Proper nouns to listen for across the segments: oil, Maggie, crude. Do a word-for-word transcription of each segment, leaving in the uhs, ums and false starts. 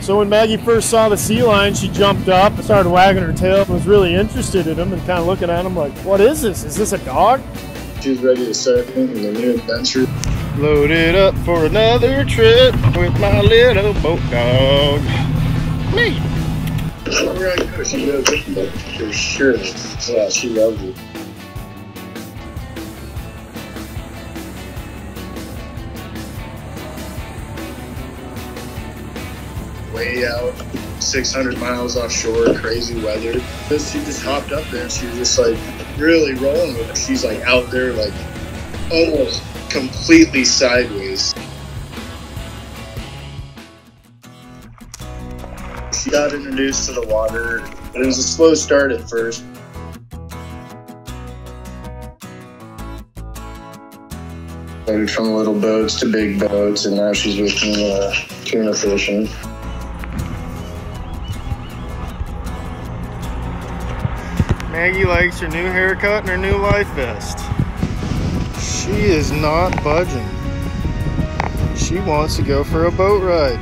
So when Maggie first saw the sea lion, she jumped up and started wagging her tail. I was really interested in him and kind of looking at him like, what is this? Is this a dog? She was ready to surf in a new adventure. Loaded up for another trip with my little boat dog. Me! I'm really sure she knows this, for sure. Yeah, she loves it. Way out, six hundred miles offshore, crazy weather. She just hopped up there and she was just like really rolling with it. She's like out there like almost completely sideways. She got introduced to the water, but it was a slow start at first. Started from little boats to big boats, and now she's with me uh, tuna fishing. Maggie likes her new haircut and her new life vest. She is not budging. She wants to go for a boat ride.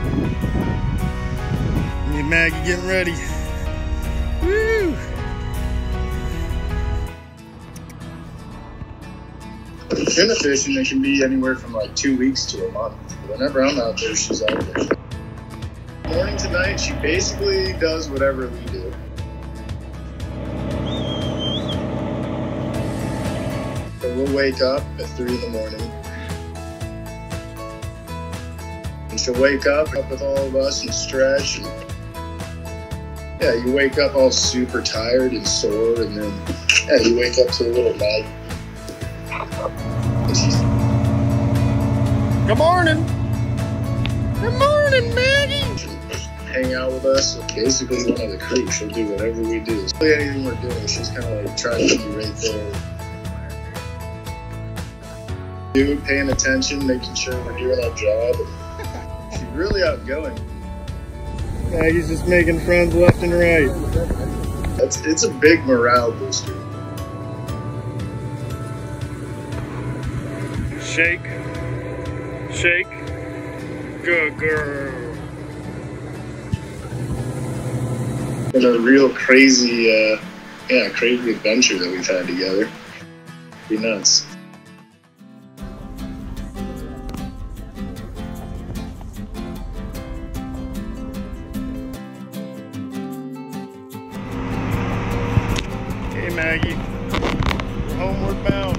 Me and Maggie getting ready. Woo! Tuna fishing, it can be anywhere from like two weeks to a month. Whenever I'm out there, she's out there. Morning to night, she basically does whatever we do. We'll wake up at three in the morning. And she'll wake up, up with all of us and stretch. And yeah, you wake up all super tired and sore, and then yeah, you wake up to a little bite. Good morning. Good morning, Maggie. She'll hang out with us. It's basically one of the crew. She'll do whatever we do. It's really anything we're doing, she's kind of like trying to be right there. Paying attention, making sure we're doing our job. She's really outgoing. Maggie's just making friends left and right. That's, it's a big morale booster. Shake. Shake. Good girl. It's a real crazy, uh, yeah, crazy adventure that we've had together. Be nuts. Maggie, we're homeward bound.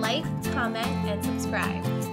Like, comment, and subscribe.